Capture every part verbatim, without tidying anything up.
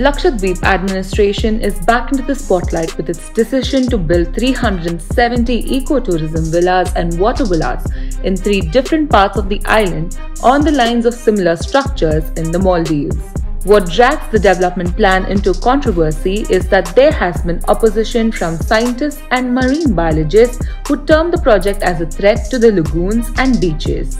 Lakshadweep administration is back into the spotlight with its decision to build three hundred seventy ecotourism villas and water villas in three different parts of the island on the lines of similar structures in the Maldives. What drags the development plan into controversy is that there has been opposition from scientists and marine biologists who term the project as a threat to the lagoons and beaches.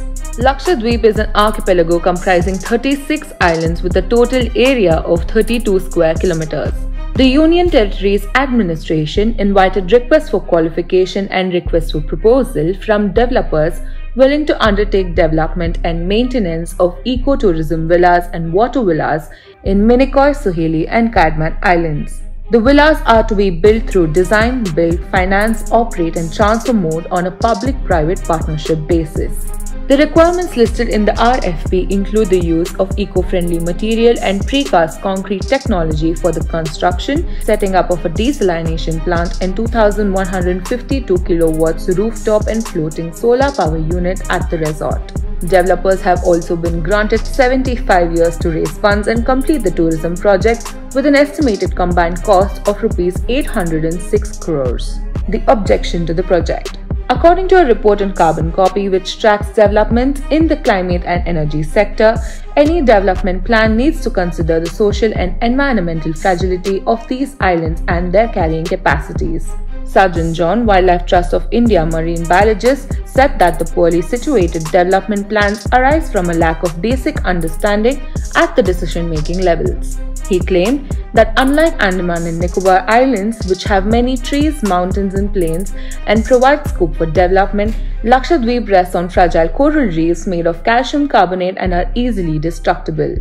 Lakshadweep is an archipelago comprising thirty-six islands with a total area of thirty-two square kilometers. The Union Territories Administration invited requests for qualification and requests for proposal from developers willing to undertake development and maintenance of ecotourism villas and water villas in Minicoy, Suheli and Kadmat Islands. The villas are to be built through design, build, finance, operate and transfer mode on a public-private partnership basis. The requirements listed in the R F P include the use of eco-friendly material and precast concrete technology for the construction, setting up of a desalination plant and two thousand one hundred fifty-two kilowatts rooftop and floating solar power unit at the resort. Developers have also been granted seventy-five years to raise funds and complete the tourism project with an estimated combined cost of rupees eight hundred six crores. The objection to the project. According to a report on Carbon Copy, which tracks developments in the climate and energy sector, any development plan needs to consider the social and environmental fragility of these islands and their carrying capacities. Sajan John, Wildlife Trust of India marine biologist, said that the poorly situated development plans arise from a lack of basic understanding at the decision-making levels. He claimed that unlike Andaman and Nicobar Islands, which have many trees, mountains and plains and provide scope for development, Lakshadweep rests on fragile coral reefs made of calcium carbonate and are easily destructible.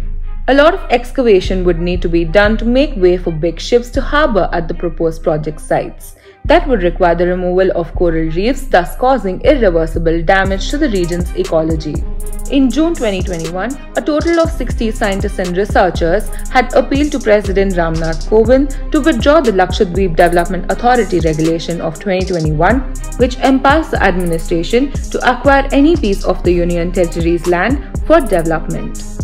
A lot of excavation would need to be done to make way for big ships to harbour at the proposed project sites. That would require the removal of coral reefs, thus causing irreversible damage to the region's ecology. In June twenty twenty-one, a total of sixty scientists and researchers had appealed to President Ramnath Kovind to withdraw the Lakshadweep Development Authority Regulation of twenty twenty-one, which empowers the administration to acquire any piece of the Union Territory's land for development.